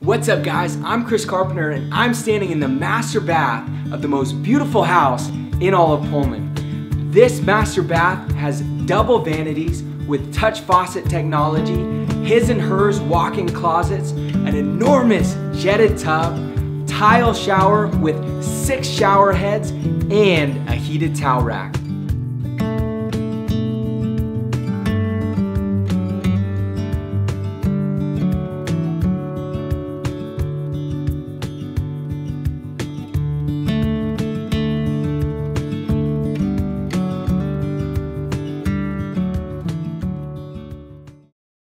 What's up guys, I'm Chris Carpenter and I'm standing in the master bath of the most beautiful house in all of Pullman. This master bath has double vanities with touch faucet technology, his and hers walk-in closets, an enormous jetted tub, tile shower with 6 shower heads, and a heated towel rack.